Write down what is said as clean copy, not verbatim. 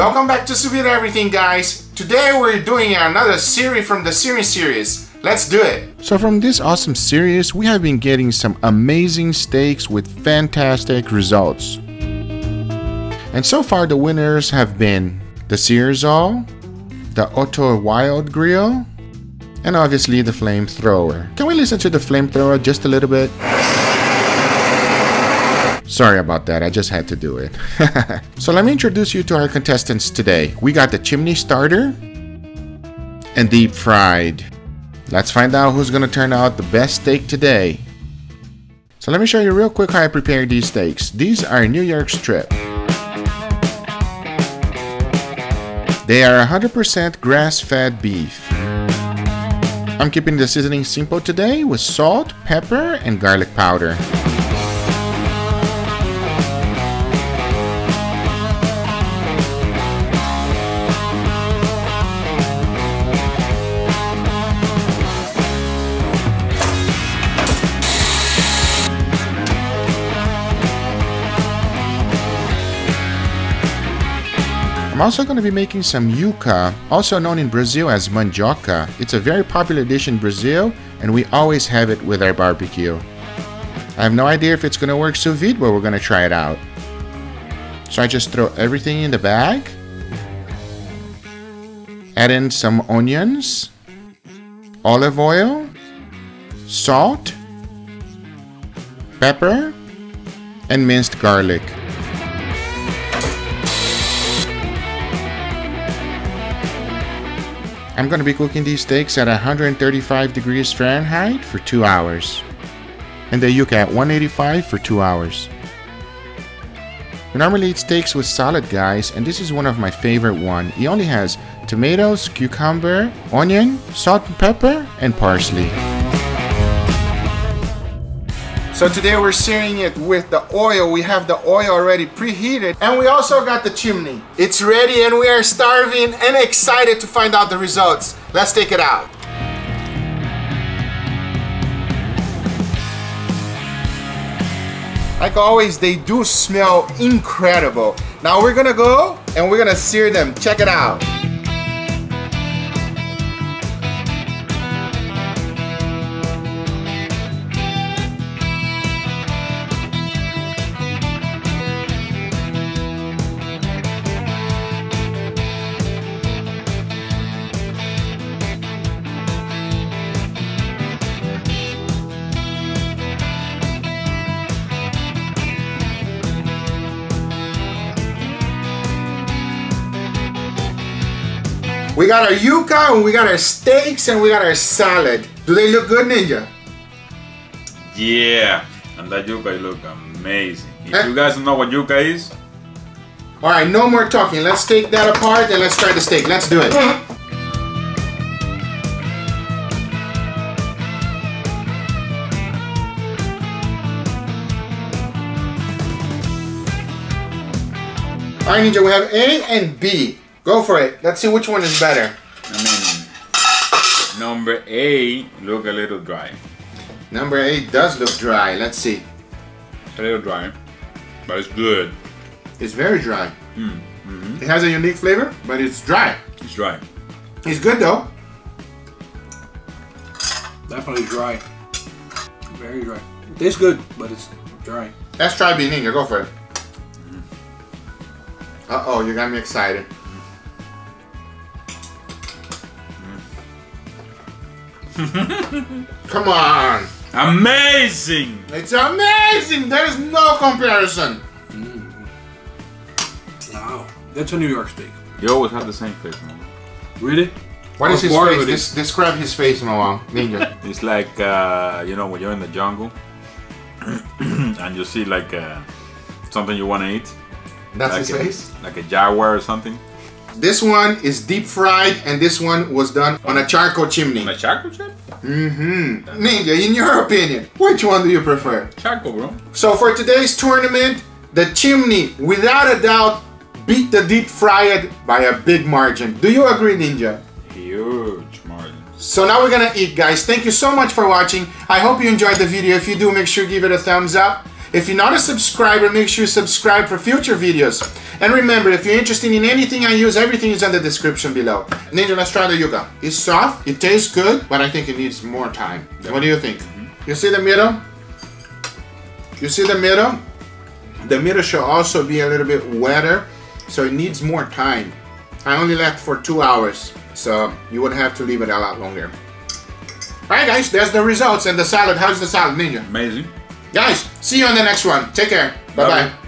Welcome back to Sous Vide Everything, guys. Today we're doing another series from the searing series. Let's do it. So from this awesome series, we have been getting some amazing steaks with fantastic results. And so far the winners have been the Searzall, the Otto Wild Grill, and obviously the Flamethrower. Can we listen to the Flamethrower just a little bit? Sorry about that, I just had to do it. So let me introduce you to our contestants today. We got the Chimney Starter and Deep Fried. Let's find out who's gonna turn out the best steak today. So let me show you real quick how I prepare these steaks. These are New York strip. They are 100% grass-fed beef. I'm keeping the seasoning simple today with salt, pepper, and garlic powder. I'm also going to be making some yuca, also known in Brazil as mandioca. It's a very popular dish in Brazil, and we always have it with our barbecue. I have no idea if it's going to work sous vide, but we're going to try it out. So I just throw everything in the bag, add in some onions, olive oil, salt, pepper, and minced garlic. I'm going to be cooking these steaks at 135 degrees Fahrenheit for 2 hours. And the yuca at 185 for 2 hours. We normally eat steaks with salad, guys, and this is one of my favorite ones. It only has tomatoes, cucumber, onion, salt and pepper, and parsley. So today we're searing it with the oil. We have the oil already preheated, and we also got the chimney. It's ready, and we are starving and excited to find out the results. Let's take it out. Like always, they do smell incredible. Now we're gonna go and we're gonna sear them. Check it out. We got our yuca, and we got our steaks, and we got our salad. Do they look good, Ninja? Yeah, and that yuca looks amazing. If you guys don't know what yuca is... Alright, no more talking. Let's take that apart and let's try the steak. Let's do it. Alright, Ninja, we have A and B. Go for it. Let's see which one is better. I mean, number A look a little dry. Number A does look dry. Let's see. It's a little dry, but it's good. It's very dry. It has a unique flavor, but it's dry. It's dry. It's good though. Definitely dry. Very dry. It tastes good, but it's dry. Let's try B, Ninja. Go for it. Uh-oh, you got me excited. Come on! Amazing! It's amazing! There is no comparison! Wow, that's a New York steak. You always have the same face, man. Really? What is his face? Describe his face, Mama. Ninja. It's like, you know, when you're in the jungle and you see like something you want to eat. That's like his face? Like a jaguar or something. This one is deep fried, and this one was done on a charcoal chimney. On a charcoal chimney? Ninja, in your opinion, which one do you prefer? Charcoal, bro. So for today's tournament, the chimney, without a doubt, beat the deep fried by a big margin. Do you agree, Ninja? Huge margin. So now we're gonna eat, guys. Thank you so much for watching. I hope you enjoyed the video. If you do, make sure you give it a thumbs up. If you're not a subscriber, make sure you subscribe for future videos. And remember, if you're interested in anything I use, everything is in the description below. Ninja, let's try the yuca. It's soft, it tastes good, but I think it needs more time. What do you think? You see the middle? You see the middle? The middle should also be a little bit wetter, so it needs more time. I only left for 2 hours, so you would have to leave it a lot longer. Alright guys, that's the results and the salad. How's the salad, Ninja? Amazing. Guys, see you on the next one. Take care. Bye-bye.